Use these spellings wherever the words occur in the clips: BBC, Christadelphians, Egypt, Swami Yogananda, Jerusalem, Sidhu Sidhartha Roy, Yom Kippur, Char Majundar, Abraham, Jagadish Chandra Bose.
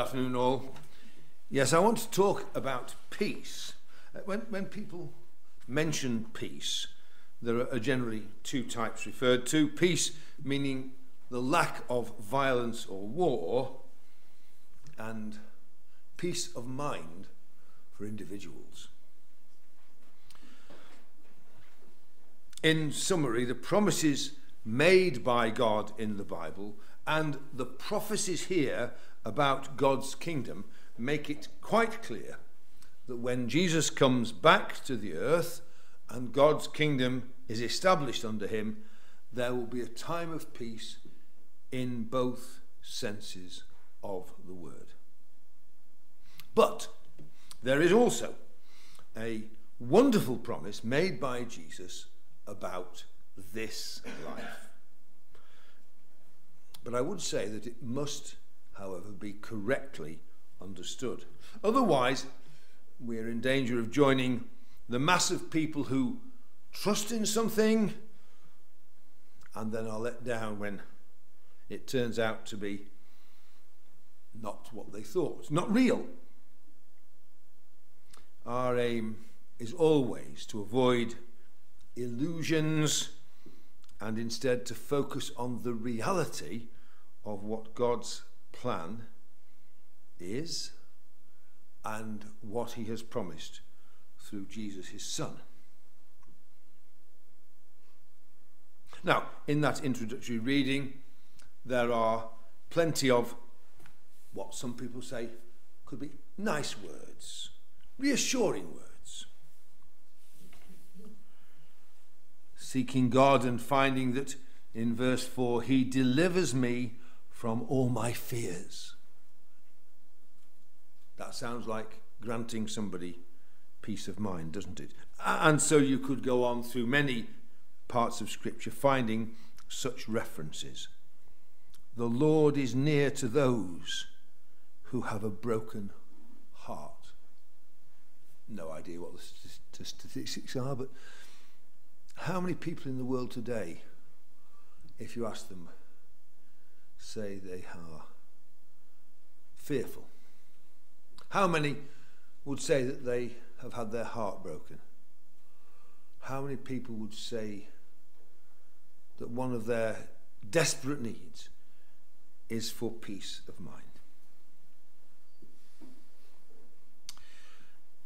afternoon all. Yes, I want to talk about peace. When people mention peace, there are generally two types referred to. Peace meaning the lack of violence or war, and peace of mind for individuals. In summary, the promises made by God in the Bible and the prophecies here about God's kingdom make it quite clear that when Jesus comes back to the earth and God's kingdom is established under him, there will be a time of peace in both senses of the word. But there is also a wonderful promise made by Jesus about this life. But I would say that it must, however, be correctly understood. Otherwise, we are in danger of joining the mass of people who trust in something and then are let down when it turns out to be not what they thought, not real. Our aim is always to avoid illusions and instead to focus on the reality of what God's plan is and what he has promised through Jesus his son. Now, in that introductory reading, there are plenty of what some people say could be nice words, reassuring words. Seeking God and finding that in verse 4, he delivers me from all my fears. That sounds like granting somebody peace of mind, doesn't it? And so you could go on through many parts of Scripture finding such references. The Lord is near to those who have a broken heart. No idea what the statistics are, but how many people in the world today, if you ask them, say they are fearful? How many would say that they have had their heart broken? How many people would say that one of their desperate needs is for peace of mind?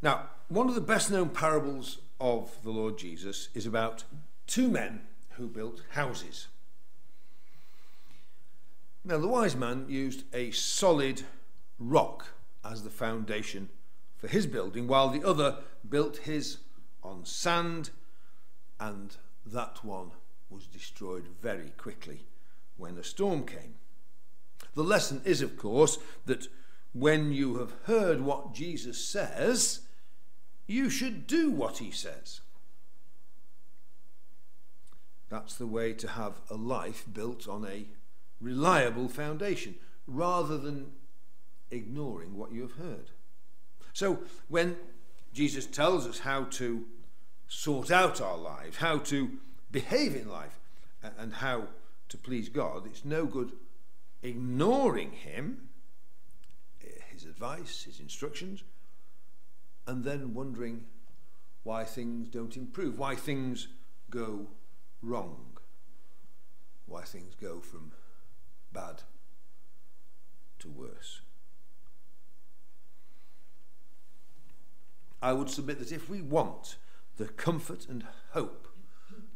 Now, one of the best-known parables of the Lord Jesus is about two men who built houses. Now, the wise man used a solid rock as the foundation for his building, while the other built his on sand, and that one was destroyed very quickly when a storm came. The lesson is, of course, that when you have heard what Jesus says, you should do what he says. That's the way to have a life built on a reliable foundation, rather than ignoring what you have heard. So when Jesus tells us how to sort out our lives, how to behave in life, and how to please God, it's no good ignoring him, his advice, his instructions, and then wondering why things don't improve, why things go wrong, why things go from bad to worse. I would submit that if we want the comfort and hope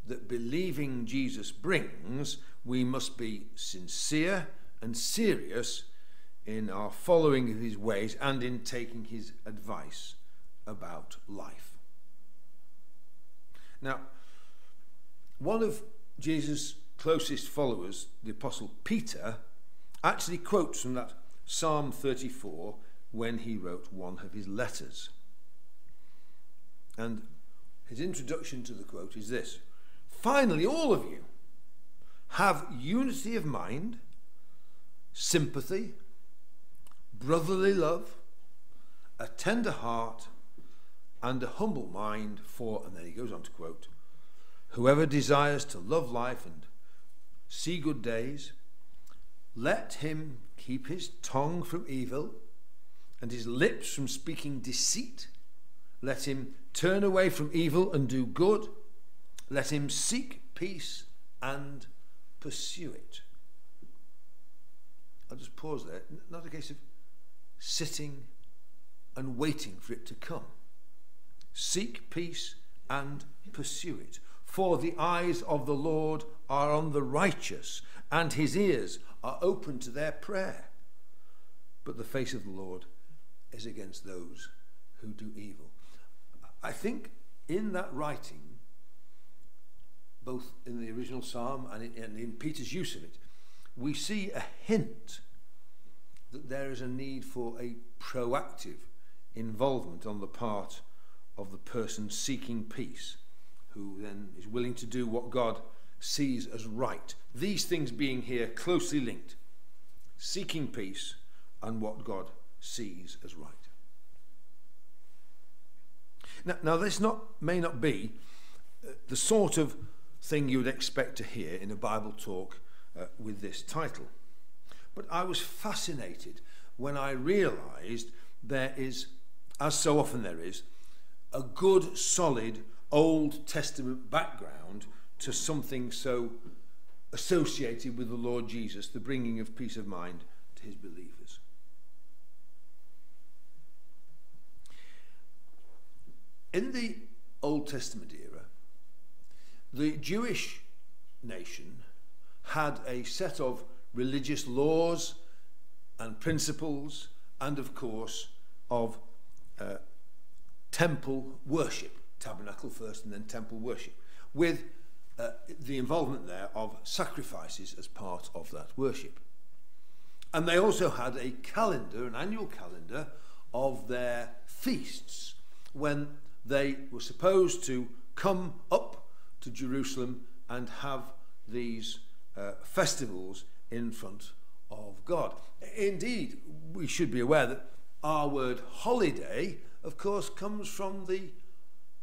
that believing Jesus brings, we must be sincere and serious in our following of his ways and in taking his advice about life. Now, one of Jesus' closest followers, the Apostle Peter, actually quotes from that Psalm 34 when he wrote one of his letters. And his introduction to the quote is this: "Finally, all of you have unity of mind, sympathy, brotherly love, a tender heart, and a humble mind, for," and then he goes on to quote, "whoever desires to love life and see good days, let him keep his tongue from evil and his lips from speaking deceit. Let him turn away from evil and do good. Let him seek peace and pursue it. I'll just pause there. Not a case of sitting and waiting for it to come. Seek peace and pursue it. For the eyes of the Lord are on the righteous, and his ears are open to their prayer. But the face of the Lord is against those who do evil. I think in that writing, both in the original psalm and in Peter's use of it, we see a hint that there is a need for a proactive involvement on the part of the person seeking peace, who then is willing to do what God sees as right. These things being here closely linked: seeking peace and what God sees as right. Now this may not be the sort of thing you would expect to hear in a Bible talk with this title, but I was fascinated when I realized there is, as so often there is, a good solid Old Testament background to something so associated with the Lord Jesus, the bringing of peace of mind to his believers. In the Old Testament era, the Jewish nation had a set of religious laws and principles, and of course of temple worship, tabernacle first and then temple worship, with the involvement there of sacrifices as part of that worship. And they also had a calendar, an annual calendar of their feasts, when they were supposed to come up to Jerusalem and have these festivals in front of God. Indeed, we should be aware that our word holiday, of course, comes from the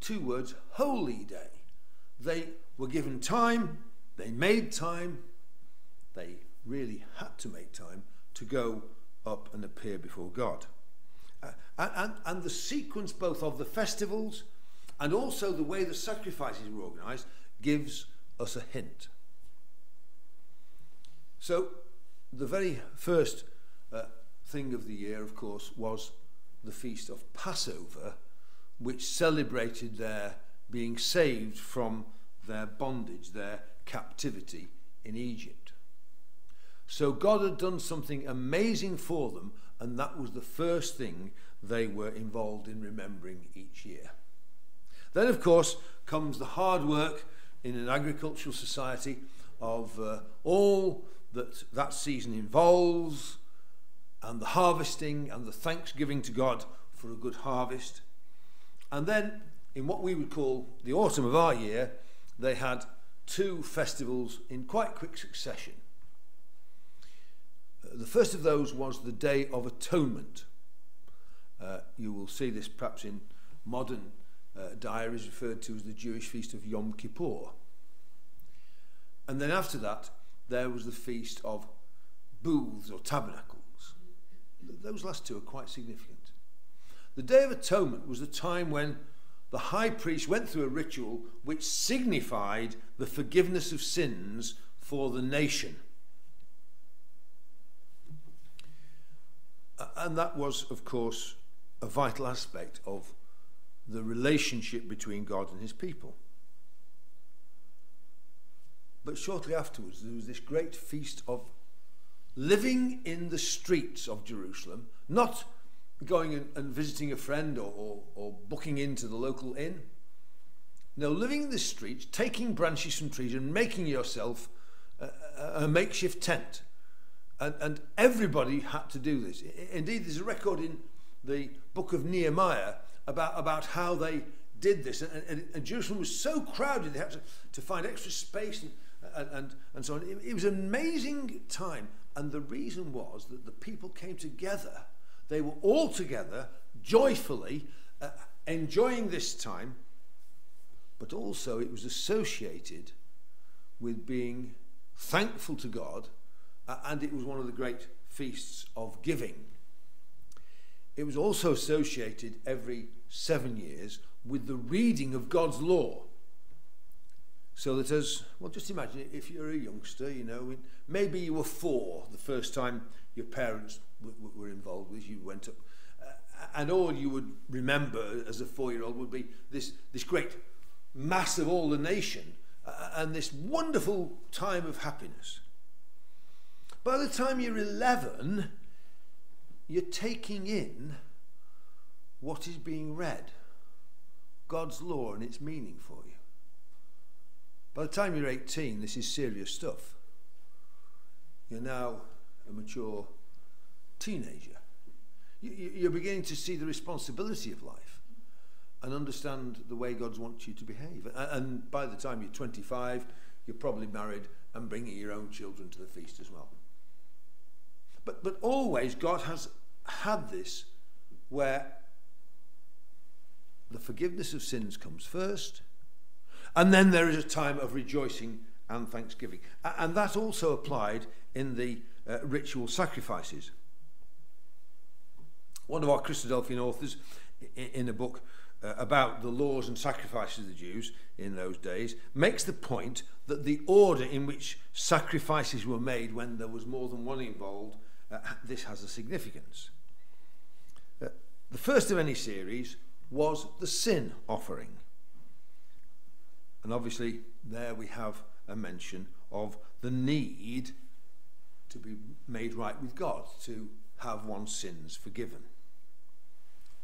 two words holy day. They were given time, they made time, they really had to make time to go up and appear before God. And the sequence both of the festivals and also the way the sacrifices were organised gives us a hint. So the very first thing of the year, of course, was the Feast of Passover, which celebrated their being saved from their bondage, their captivity in Egypt. So God had done something amazing for them, and that was the first thing they were involved in remembering each year. Then, of course, comes the hard work in an agricultural society of all that season involves, and the harvesting and the thanksgiving to God for a good harvest. And then, in what we would call the autumn of our year, they had two festivals in quite quick succession. The first of those was the Day of Atonement. You will see this perhaps in modern diaries referred to as the Jewish feast of Yom Kippur. And then after that, there was the feast of booths or tabernacles. Those last two are quite significant. The Day of Atonement was the time when the high priest went through a ritual which signified the forgiveness of sins for the nation. And that was, of course, a vital aspect of the relationship between God and his people. But shortly afterwards, there was this great feast of living in the streets of Jerusalem, not going and visiting a friend or booking into the local inn. No, living in the streets, taking branches from trees and making yourself a makeshift tent. And everybody had to do this. Indeed, there's a record in the book of Nehemiah about how they did this. And Jerusalem was so crowded, they had to find extra space and so on. It was an amazing time. And the reason was that the people came together. They were all together, joyfully, enjoying this time. But also it was associated with being thankful to God. And it was one of the great feasts of giving. It was also associated every 7 years with the reading of God's law. So that as, well, just imagine if you're a youngster, you know, maybe you were 4 the first time your parents were involved with you, went up, and all you would remember as a 4-year-old would be this great mass of all the nation and this wonderful time of happiness. By the time you're 11, you're taking in what is being read, God's law and its meaning for you. By the time you're 18, this is serious stuff. You're now a mature teenager. You're beginning to see the responsibility of life and understand the way God wants you to behave. And by the time you're 25, you're probably married and bringing your own children to the feast as well. But always God has had this where the forgiveness of sins comes first, and then there is a time of rejoicing and thanksgiving. And that also applied in the ritual sacrifices. One of our Christadelphian authors, in a book about the laws and sacrifices of the Jews in those days, makes the point that the order in which sacrifices were made when there was more than one involved, this has a significance. The first of any series was the sin offering. And obviously there we have a mention of the need to be made right with God, to have one's sins forgiven,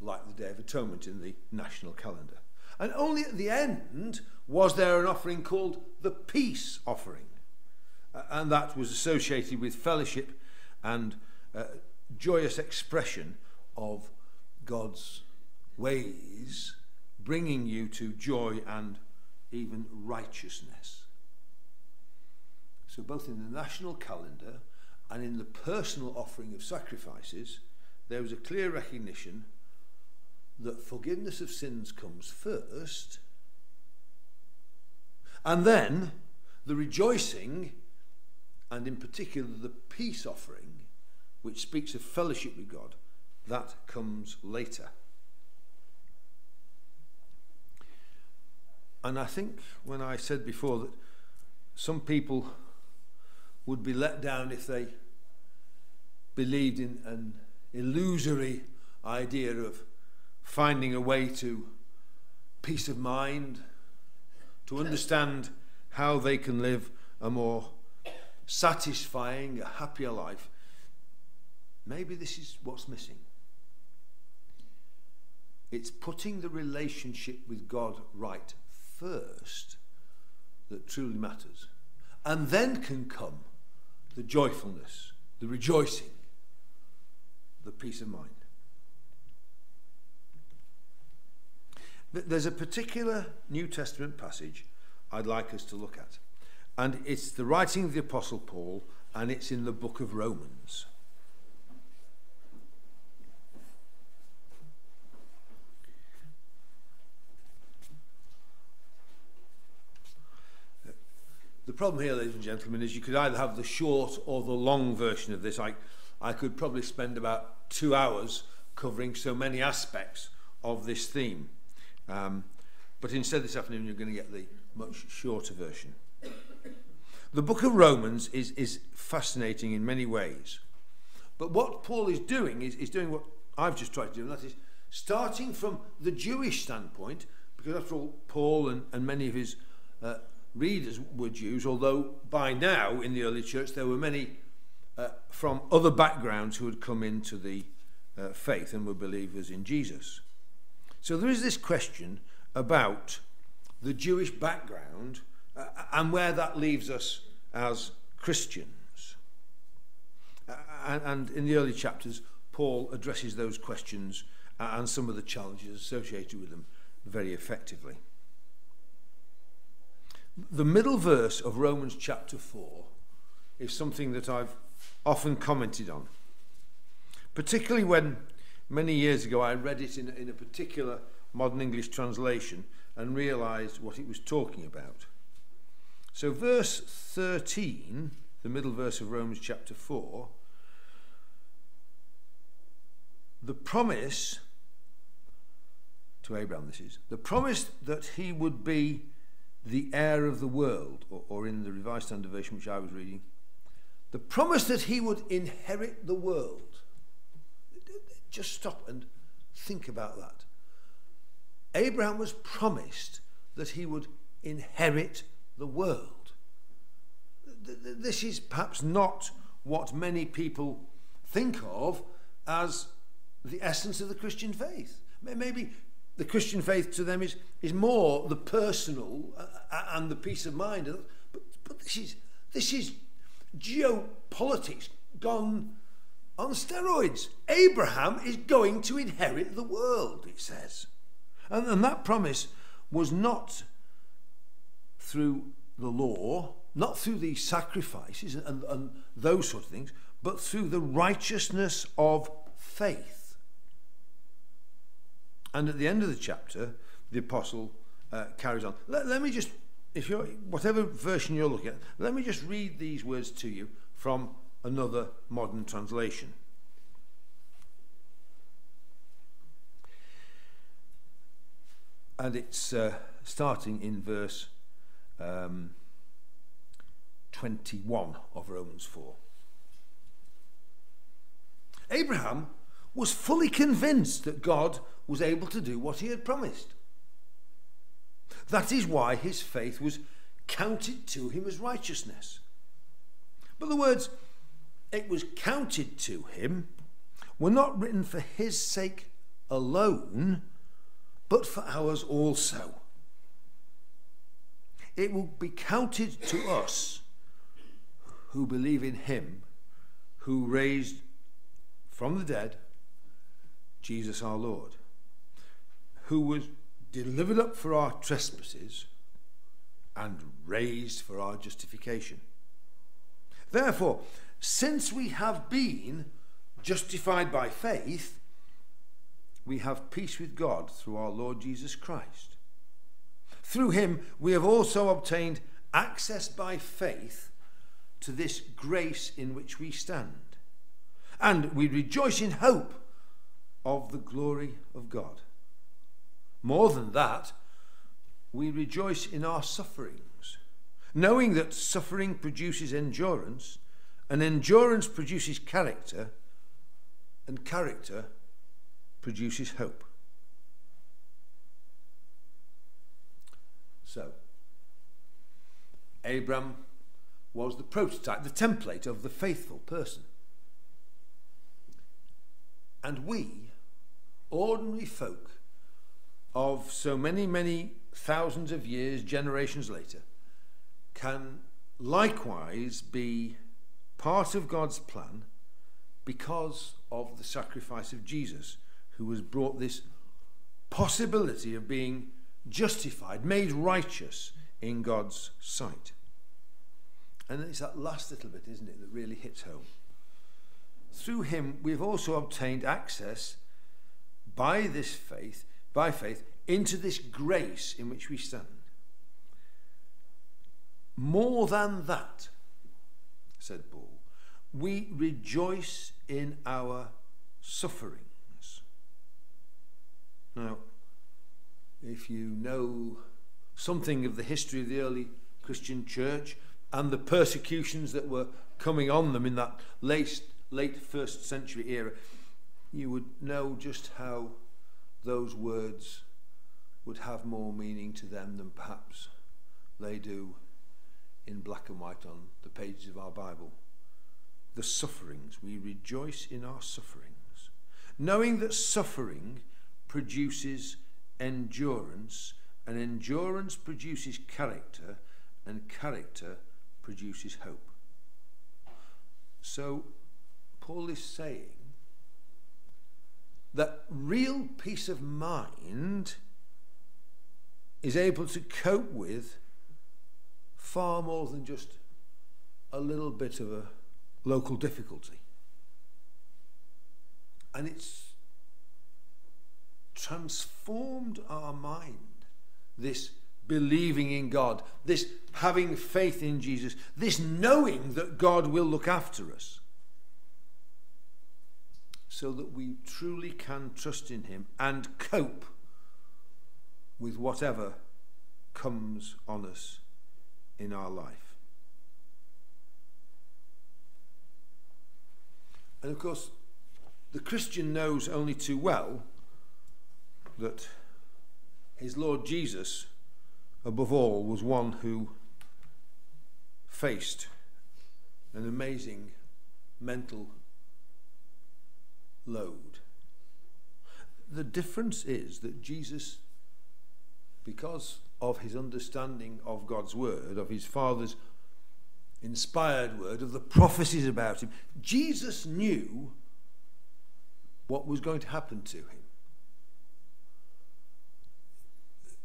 like the Day of Atonement in the national calendar. And only at the end was there an offering called the peace offering. And that was associated with fellowship and joyous expression of God's ways, bringing you to joy and even righteousness. So both in the national calendar and in the personal offering of sacrifices, there was a clear recognition that forgiveness of sins comes first, and then the rejoicing, and in particular the peace offering, which speaks of fellowship with God, that comes later. And I think when I said before that some people would be let down if they believed in an illusory idea of finding a way to peace of mind, to understand how they can live a more satisfying, a happier life, maybe this is what's missing. It's putting the relationship with God right first that truly matters. And then can come the joyfulness, the rejoicing, the peace of mind. There's a particular New Testament passage I'd like us to look at, and it's the writing of the Apostle Paul, and it's in the book of Romans. The problem here, ladies and gentlemen, is you could either have the short or the long version of this. I could probably spend about 2 hours covering so many aspects of this theme. But instead this afternoon you're going to get the much shorter version. The book of Romans is fascinating in many ways. But what Paul is doing is doing what I've just tried to do, and that is starting from the Jewish standpoint, because after all Paul and many of his readers were Jews, although by now in the early church there were many from other backgrounds who had come into the faith and were believers in Jesus. So there is this question about the Jewish background and where that leaves us as Christians. And in the early chapters, Paul addresses those questions and some of the challenges associated with them very effectively. The middle verse of Romans chapter 4 is something that I've often commented on, particularly when many years ago I read it in a particular modern English translation and realised what it was talking about. So verse 13, the middle verse of Romans chapter 4, the promise to Abraham, this is the promise that he would be the heir of the world, or in the Revised Standard Version which I was reading, the promise that he would inherit the world. Just stop and think about that. Abraham was promised that he would inherit the world. This is perhaps not what many people think of as the essence of the Christian faith. Maybe the Christian faith to them is more the personal and the peace of mind. But this is geopolitics gone on steroids. Abraham is going to inherit the world, it says. And that promise was not through the law, not through the sacrifices and those sort of things, but through the righteousness of faith. And at the end of the chapter, the apostle carries on. Let me just, if you're, whatever version you're looking at, let me just read these words to you from another modern translation. And it's starting in verse 21 of Romans 4. Abraham was fully convinced that God was able to do what he had promised. That is why his faith was counted to him as righteousness. But the words, "it was counted to him," were not written for his sake alone, but for ours also. It will be counted to us who believe in him who raised from the dead Jesus our Lord, who was delivered up for our trespasses and raised for our justification. Therefore, since we have been justified by faith, we have peace with God through our Lord Jesus Christ. Through him we have also obtained access by faith to this grace in which we stand, and we rejoice in hope of the glory of God. More than that, we rejoice in our sufferings, knowing that suffering produces endurance, and endurance produces character, and character produces hope. So, Abraham was the prototype, the template of the faithful person. And we, ordinary folk of so many, many thousands of years, generations later, can likewise be part of God's plan because of the sacrifice of Jesus, who has brought this possibility of being justified, made righteous in God's sight. And then it's that last little bit, isn't it, that really hits home. Through him we've also obtained access by faith into this grace in which we stand. More than that, said Paul, we rejoice in our sufferings. Now, if you know something of the history of the early Christian church and the persecutions that were coming on them in that late first century era, you would know just how those words would have more meaning to them than perhaps they do in black and white on the pages of our Bible. The sufferings, we rejoice in our sufferings, knowing that suffering produces endurance, and endurance produces character, and character produces hope. So Paul is saying that real peace of mind is able to cope with far more than just a little bit of a local difficulty. And it's transformed our mind, this believing in God, this having faith in Jesus, this knowing that God will look after us. so that we truly can trust in him and cope with whatever comes on us in our life. And of course, the Christian knows only too well that his Lord Jesus, above all, was one who faced an amazing mental load. The difference is that Jesus, because of his understanding of God's word, of his Father's inspired word, of the prophecies about him, Jesus knew what was going to happen to him.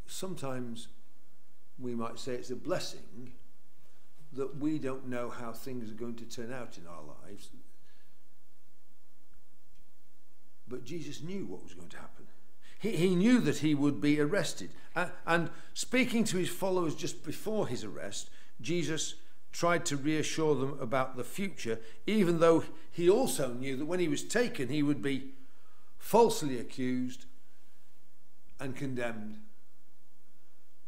Sometimes we might say it's a blessing that we don't know how things are going to turn out in our lives, but Jesus knew what was going to happen. He knew that he would be arrested, and speaking to his followers just before his arrest, Jesus tried to reassure them about the future, even though he also knew that when he was taken he would be falsely accused and condemned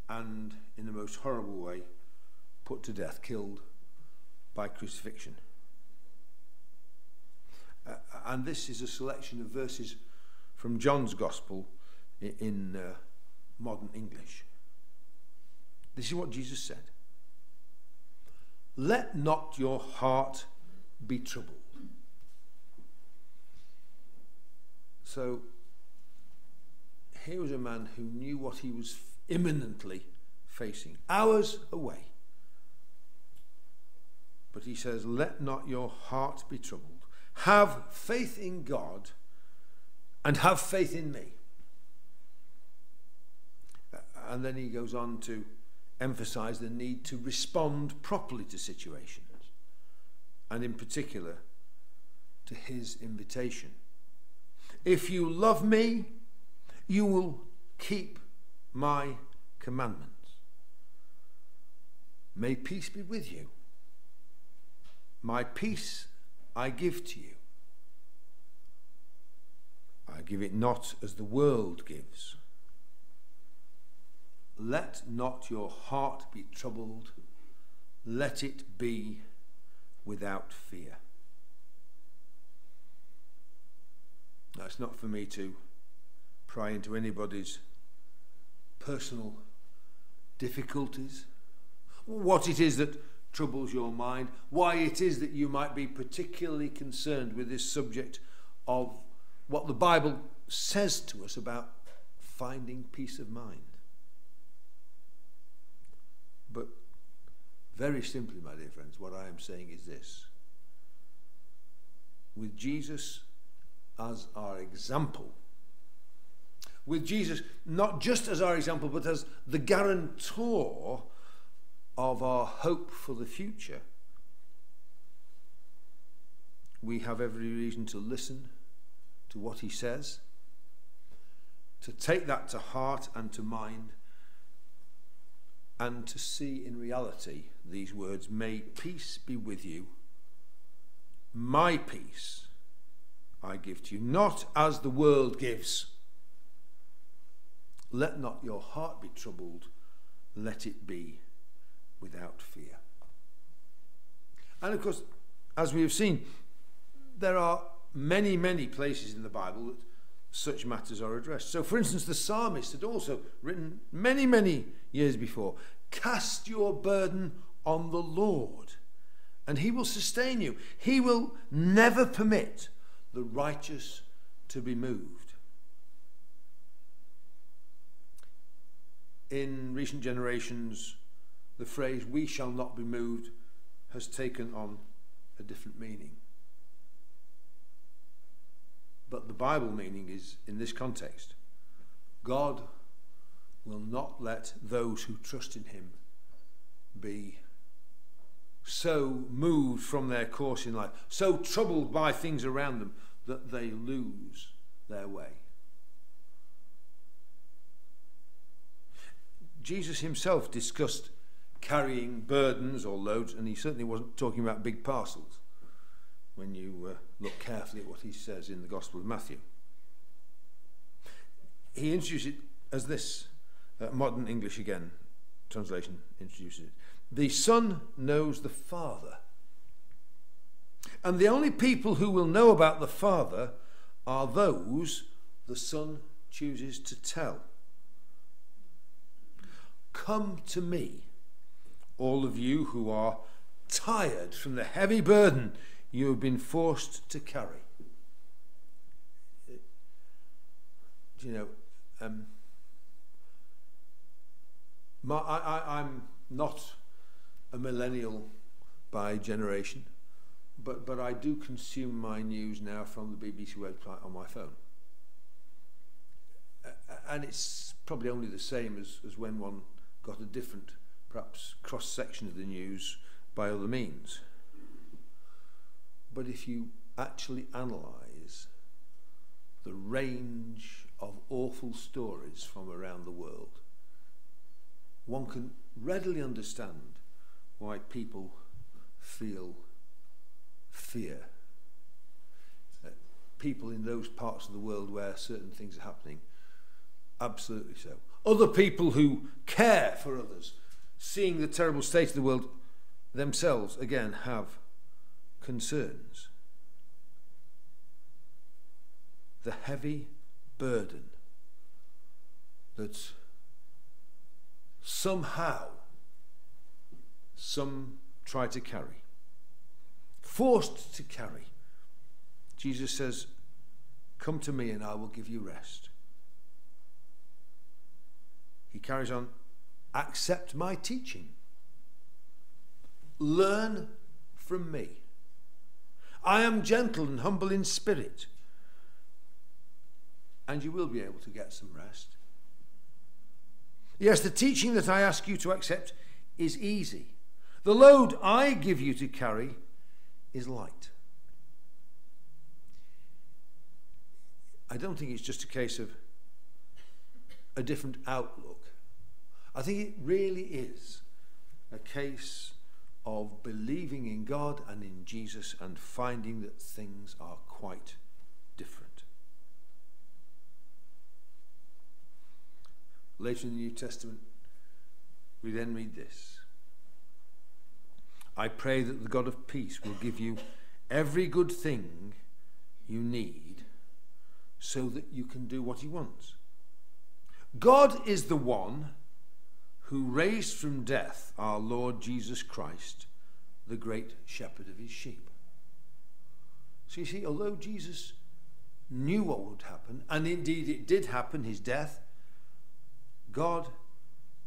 and, in the most horrible way, put to death, killed by crucifixion. And this is a selection of verses from John's Gospel in modern English. This is what Jesus said: "Let not your heart be troubled." So here was a man who knew what he was imminently facing, hours away. But he says, "Let not your heart be troubled. Have faith in God and have faith in me." And then he goes on to emphasize the need to respond properly to situations, and in particular to his invitation. "If you love me, you will keep my commandments. May peace be with you. My peace I give to you. I give it not as the world gives. Let not your heart be troubled. Let it be without fear." Now, it's not for me to pry into anybody's personal difficulties, what it is that troubles your mind, why it is that you might be particularly concerned with this subject of what the Bible says to us about finding peace of mind. But very simply, my dear friends, what I am saying is this: with Jesus as our example, with Jesus not just as our example but as the guarantor of our hope for the future, we have every reason to listen to what he says, to take that to heart and to mind, and to see in reality these words: "May peace be with you. My peace I give to you, not as the world gives. Let not your heart be troubled. Let it be without fear." And of course, as we have seen, there are many, many places in the Bible that such matters are addressed. So, for instance, the psalmist had also written many, many years before, "Cast your burden on the Lord, and he will sustain you. He will never permit the righteous to be moved." In recent generations, the phrase "we shall not be moved" has taken on a different meaning. But the Bible meaning is, in this context, God will not let those who trust in him be so moved from their course in life, so troubled by things around them, that they lose their way. Jesus himself discussed carrying burdens or loads, and he certainly wasn't talking about big parcels when you look carefully at what he says in the Gospel of Matthew. He introduces it as this, modern English again, translation introduces it. The Son knows the Father. And the only people who will know about the Father are those the Son chooses to tell. Come to me, all of you who are tired from the heavy burden you have been forced to carry. Do you know, I'm not a millennial by generation, but I do consume my news now from the BBC website on my phone. And it's probably only the same as when one got a different, perhaps, cross-section of the news by other means. But if you actually analyse the range of awful stories from around the world, one can readily understand why people feel fear. People in those parts of the world where certain things are happening, absolutely so. Other people who care for others, seeing the terrible state of the world themselves, again, have concerns. The heavy burden that somehow some try to carry, forced to carry. Jesus says, come to me and I will give you rest. He carries on, accept my teaching. Learn from me. I am gentle and humble in spirit, and you will be able to get some rest. Yes, the teaching that I ask you to accept is easy. The load I give you to carry is light. I don't think it's just a case of a different outlook. I think it really is a case of believing in God and in Jesus and finding that things are quite different. Later in the New Testament, we then read this. I pray that the God of peace will give you every good thing you need so that you can do what he wants. God is the one who raised from death our Lord Jesus Christ, the great shepherd of his sheep. So you see, although Jesus knew what would happen, and indeed it did happen, his death, God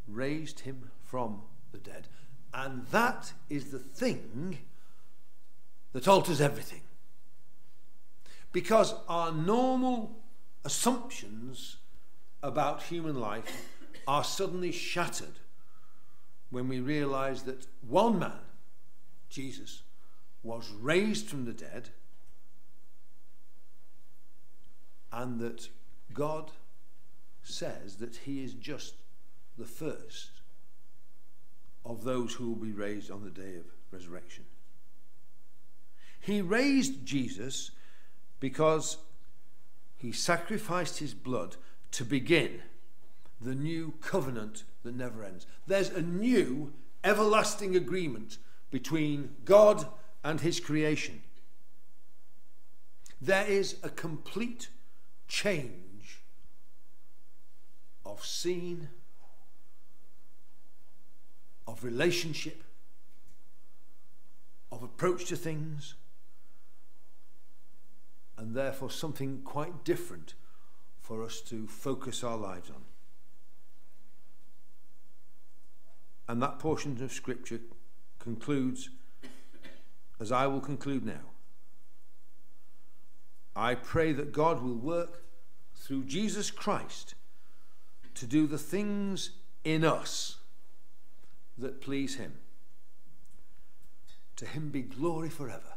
raised him from the dead. And that is the thing that alters everything. Because our normal assumptions about human life are suddenly shattered when we realize that one man, Jesus, was raised from the dead, and that God says that he is just the first of those who will be raised on the day of resurrection. He raised Jesus because he sacrificed his blood to begin the new covenant that never ends. There's a new everlasting agreement between God and his creation. There is a complete change of scene, of relationship, of approach to things, and therefore something quite different for us to focus our lives on. And that portion of Scripture concludes as I will conclude now. I pray that God will work through Jesus Christ to do the things in us that please him. To him be glory forever.